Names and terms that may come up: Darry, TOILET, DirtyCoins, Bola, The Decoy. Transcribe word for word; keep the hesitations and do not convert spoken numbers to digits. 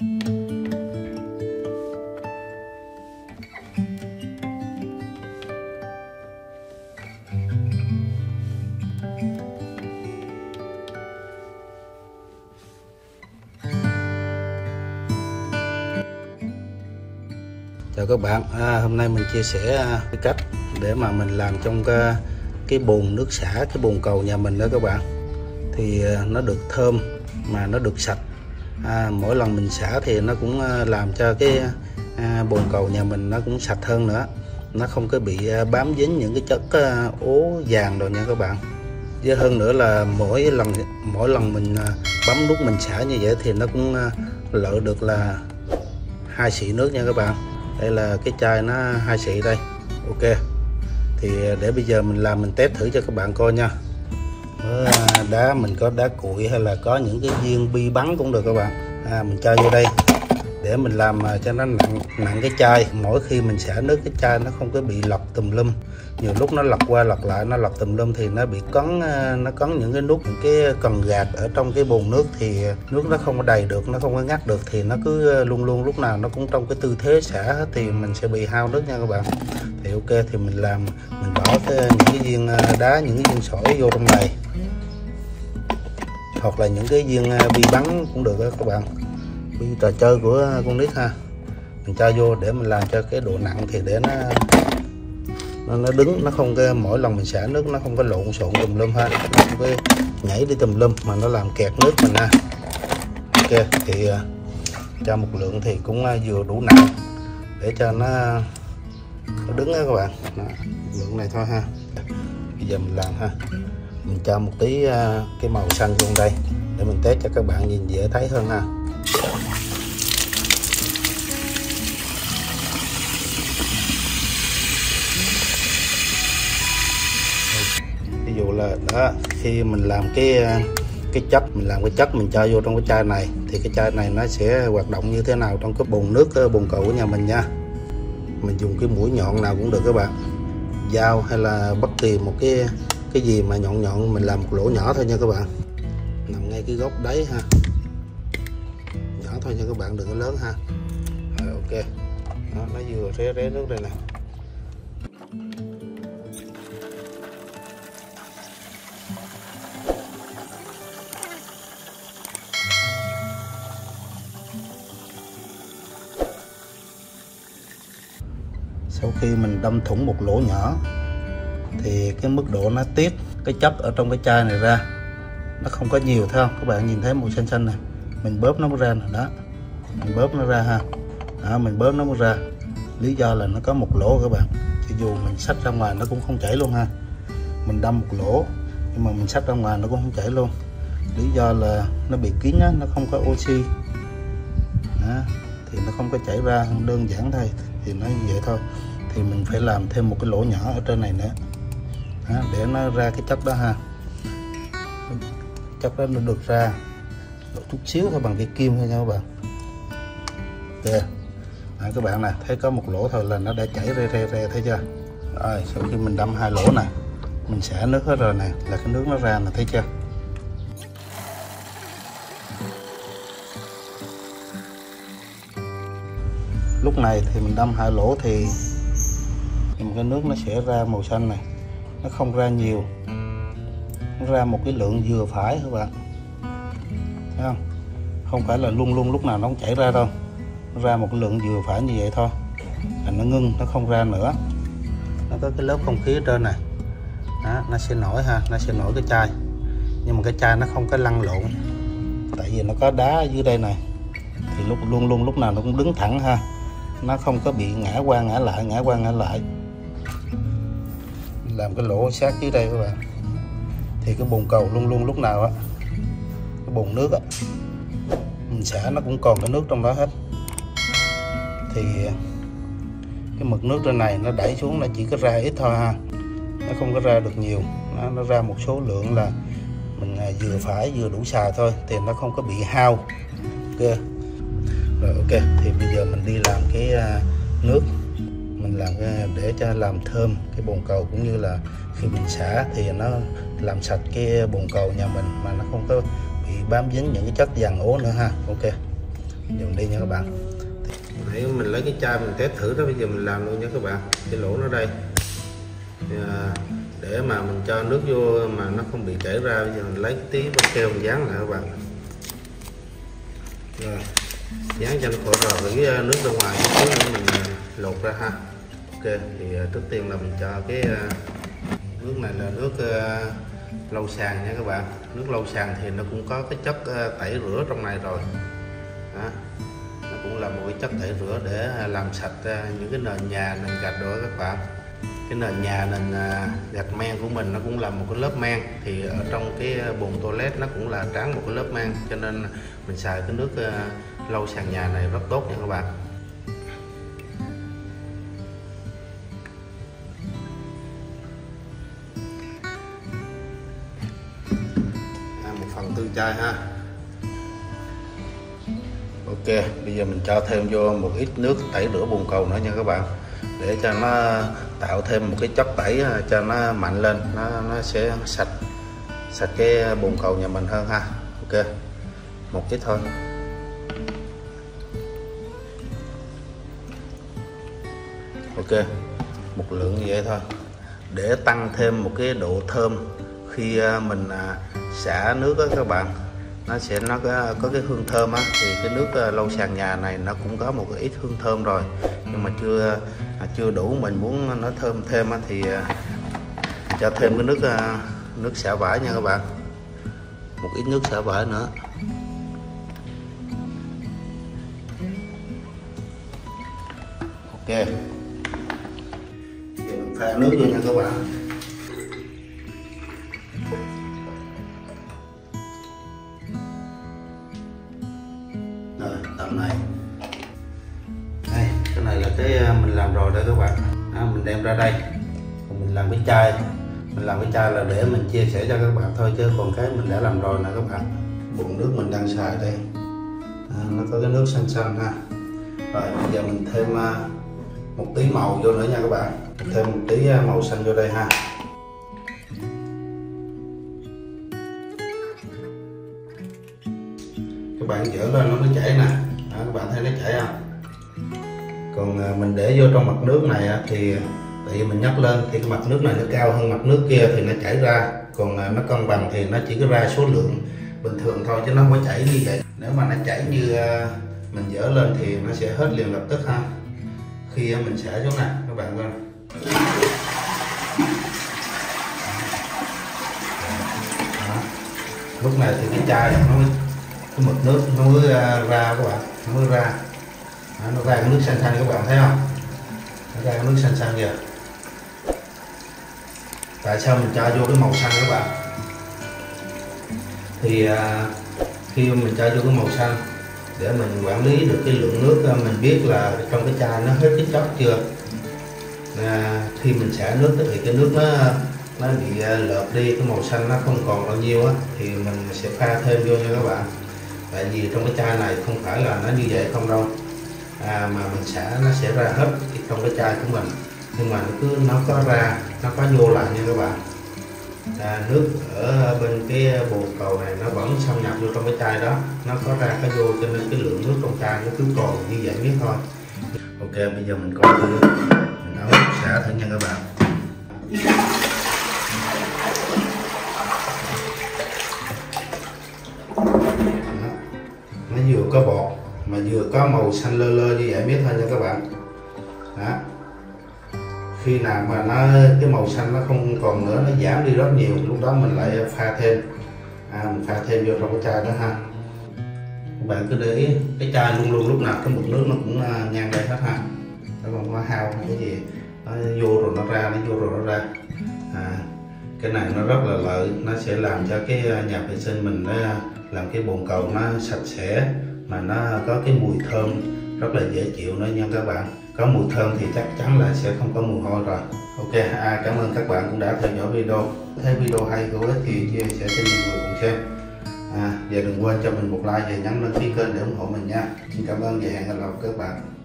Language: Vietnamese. Chào các bạn, à, hôm nay mình chia sẻ cái cách để mà mình làm trong cái, cái bồn nước xả, cái bồn cầu nhà mình đó các bạn. Thì nó được thơm mà nó được sạch, à, mỗi lần mình xả thì nó cũng làm cho cái à, bồn cầu nhà mình nó cũng sạch hơn nữa. Nó không có bị bám dính những cái chất ố vàng rồi nha các bạn. Với hơn nữa là mỗi lần mỗi lần mình bấm nút mình xả như vậy thì nó cũng lỡ được là hai xị nước nha các bạn. Đây là cái chai nó hai xị đây. Ok, thì để bây giờ mình làm mình test thử cho các bạn coi nha. Đá mình có đá cuội hay là có những cái viên bi bắn cũng được các bạn. À, mình cho vô đây để mình làm cho nó nặng nặng cái chai. Mỗi khi mình xả nước cái chai nó không có bị lọc tùm lum. Nhiều lúc nó lọc qua lọc lại, nó lọc tùm lum thì nó bị cấn, nó cấn những cái nút, những cái cần gạt ở trong cái bồn nước thì nước nó không có đầy được, nó không có ngắt được, thì nó cứ luôn luôn lúc nào nó cũng trong cái tư thế xả hết thì mình sẽ bị hao nước nha các bạn. Thì ok, thì mình làm mình bỏ cái, những cái viên đá, những cái viên sỏi vô trong này, hoặc là những cái viên bi bắn cũng được đó các bạn. Bi trò chơi của con nít ha, mình cho vô để mình làm cho cái độ nặng thì để nó nó, nó đứng, nó không có, mỗi lần mình xả nước nó không có lộn xộn tùm lum ha, nó không có nhảy đi tùm lum mà nó làm kẹt nước mình ha. Ok, thì cho một lượng thì cũng vừa đủ nặng để cho nó, nó đứng đó các bạn. Đó, lượng này thôi ha. Bây giờ mình làm ha, mình cho một tí cái màu xanh vô đây để mình test cho các bạn nhìn dễ thấy hơn ha. Ví dụ là đó, khi mình làm cái cái chất mình làm cái chất mình cho vô trong cái chai này thì cái chai này nó sẽ hoạt động như thế nào trong cái bồn nước, cái bồn cầu của nhà mình nha. Mình dùng cái mũi nhọn nào cũng được các bạn, dao hay là bất kỳ một cái cái gì mà nhọn nhọn, mình làm một lỗ nhỏ thôi nha các bạn, nằm ngay cái góc đáy ha, nhỏ thôi nha các bạn, đừng có lớn ha. Rồi, ok, đó, nó vừa ré ré nước đây nè. Sau khi mình đâm thủng một lỗ nhỏ thì cái mức độ nó tiết cái chất ở trong cái chai này ra nó không có nhiều, thấy không các bạn, nhìn thấy màu xanh xanh này, mình bóp nó mới ra này. Đó, mình bóp nó ra ha. Đó, mình bóp nó mới ra, lý do là nó có một lỗ các bạn, cho dù mình xách ra ngoài nó cũng không chảy luôn ha. Mình đâm một lỗ nhưng mà mình xách ra ngoài nó cũng không chảy luôn, lý do là nó bị kín á, nó không có oxy. Đó, thì nó không có chảy ra, đơn giản thôi, thì nó như vậy thôi. Thì mình phải làm thêm một cái lỗ nhỏ ở trên này nữa. Đó, để nó ra cái chất đó ha, chất đó nó được ra một chút xíu thôi bằng cái kim thôi nha các bạn. Ok, đó, các bạn nè, thấy có một lỗ thôi là nó đã chảy re re re, thấy chưa. Rồi, sau khi mình đâm hai lỗ này, mình xả nước hết rồi nè, là cái nước nó ra nè, thấy chưa. Lúc này thì mình đâm hai lỗ thì cái nước nó sẽ ra màu xanh này, nó không ra nhiều, nó ra một cái lượng vừa phải các bạn, thấy không, không phải là luôn luôn lúc nào nó cũng chảy ra đâu, nó ra một cái lượng vừa phải như vậy thôi là nó ngưng, nó không ra nữa. Nó có cái lớp không khí ở trên này. Đó, nó sẽ nổi ha, nó sẽ nổi cái chai, nhưng mà cái chai nó không có lăn lộn, tại vì nó có đá dưới đây này thì lúc luôn luôn lúc nào nó cũng đứng thẳng ha, nó không có bị ngã qua ngã lại ngã qua ngã lại. Làm cái lỗ sát dưới đây các bạn, thì cái bồn cầu luôn luôn lúc nào á, cái bồn nước á, mình xả nó cũng còn cái nước trong đó hết, thì cái mực nước trên này nó đẩy xuống nó chỉ có ra ít thôi ha, nó không có ra được nhiều. Nó, nó ra một số lượng là mình vừa phải, vừa đủ xài thôi thì nó không có bị hao. Ok, rồi ok, thì bây giờ mình đi làm cái nước, mình làm để cho làm thơm cái bồn cầu, cũng như là khi mình xả thì nó làm sạch cái bồn cầu nhà mình mà nó không có bị bám dính những cái chất vàng ố nữa ha. Ok, dùng đi nha các bạn. Nãy mình lấy cái chai mình test thử đó, bây giờ mình làm luôn nha các bạn. Cái lỗ nó đây để mà mình cho nước vô mà nó không bị chảy ra. Bây giờ mình lấy tí băng keo mình dán lại các bạn, rồi dán cho nó khỏi rò cái nước ra ngoài để mình lột ra ha. Ok, thì trước tiên là mình cho cái nước này là nước lau sàn nha các bạn. Nước lau sàn thì nó cũng có cái chất tẩy rửa trong này rồi đó. Nó cũng là một cái chất tẩy rửa để làm sạch những cái nền nhà, nền gạch đó các bạn. Cái nền nhà, nền gạch men của mình nó cũng là một cái lớp men, thì ở trong cái bồn toilet nó cũng là tráng một cái lớp men, cho nên mình xài cái nước lau sàn nhà này rất tốt nha các bạn. Phần tư chai ha. Ok, bây giờ mình cho thêm vô một ít nước tẩy rửa bồn cầu nữa nha các bạn, để cho nó tạo thêm một cái chất tẩy cho nó mạnh lên, nó, nó sẽ sạch sạch cái bồn cầu nhà mình hơn ha. Ok, một ít thôi. Ok, một lượng như vậy thôi, để tăng thêm một cái độ thơm khi mình xả nước đó các bạn, nó sẽ nó có, có cái hương thơm á. Thì cái nước lau sàn nhà này nó cũng có một ít hương thơm rồi, nhưng mà chưa chưa đủ. Mình muốn nó thơm thêm á, thì cho thêm cái nước nước xả vải nha các bạn, một ít nước xả vải nữa. Ok, pha nước vô nha các bạn. Này. Đây, cái này là cái mình làm rồi đây các bạn. À, mình đem ra đây, mình làm cái chai, mình làm cái chai là để mình chia sẻ cho các bạn thôi, chứ còn cái mình đã làm rồi nè các bạn. Bồn nước mình đang xài đây, à, nó có cái nước xanh xanh ha. Rồi bây giờ mình thêm một tí màu vô nữa nha các bạn, mình thêm một tí màu xanh vô đây ha. Các bạn dỡ lên nó mới chảy nè. À, các bạn thấy nó chảy không? Còn mình để vô trong mặt nước này thì tại vì mình nhấc lên thì cái mặt nước này nó cao hơn mặt nước kia thì nó chảy ra, còn nó cân bằng thì nó chỉ có ra số lượng bình thường thôi, chứ nó không có chảy như vậy. Nếu mà nó chảy như mình dỡ lên thì nó sẽ hết liền lập tức ha. Khi mình xả xuống nè các bạn coi, lúc này thì cái chai nó cái mực nước nó mới ra, ra các bạn, nó mới ra. Đó, nó ra cái nước xanh xanh các bạn thấy không, nó ra cái nước xanh xanh kìa. Tại sao mình cho vô cái màu xanh các bạn, thì à, khi mình cho vô cái màu xanh để mình quản lý được cái lượng nước, mình biết là trong cái chai nó hết cái chất chưa. À, khi mình xả nước thì cái nước nó nó bị lợp đi, cái màu xanh nó không còn bao nhiêu á, thì mình sẽ pha thêm vô nha các bạn. Tại vì trong cái chai này không phải là nó như vậy không đâu, à, mà mình xả nó sẽ ra hết trong cái chai của mình, nhưng mà nó cứ nó có ra, nó có vô lại nha các bạn. À, nước ở bên cái bồn cầu này nó vẫn xâm nhập vô trong cái chai đó, nó có ra có vô, cho nên cái lượng nước trong chai nó cứ còn như vậy biết thôi. Ok, bây giờ mình coi thử, mình nấu xả thử nha các bạn. Vừa có bọt mà vừa có màu xanh lơ lơ như vậy biết thôi nha các bạn. Đó, khi nào mà nó cái màu xanh nó không còn nữa, nó giảm đi rất nhiều, lúc đó mình lại pha thêm, à, mình pha thêm vô trong cái chai đó ha. Các bạn cứ để ý, cái chai luôn luôn lúc nào cái mực nước nó cũng ngang đây hết ha, nó không có hao cái gì, nó vô rồi nó ra, nó vô rồi nó ra. À, cái này nó rất là lợi, nó sẽ làm cho cái nhà vệ sinh mình nó làm cái bồn cầu nó sạch sẽ, mà nó có cái mùi thơm rất là dễ chịu nữa nha các bạn. Có mùi thơm thì chắc chắn là sẽ không có mùi hôi rồi. Ok, à, cảm ơn các bạn cũng đã theo dõi video. Thấy video hay hữu ích thì chia sẻ cho nhiều người cùng xem. À, và đừng quên cho mình một like và nhấn đăng ký kênh để ủng hộ mình nha. Xin cảm ơn và hẹn gặp lại các bạn.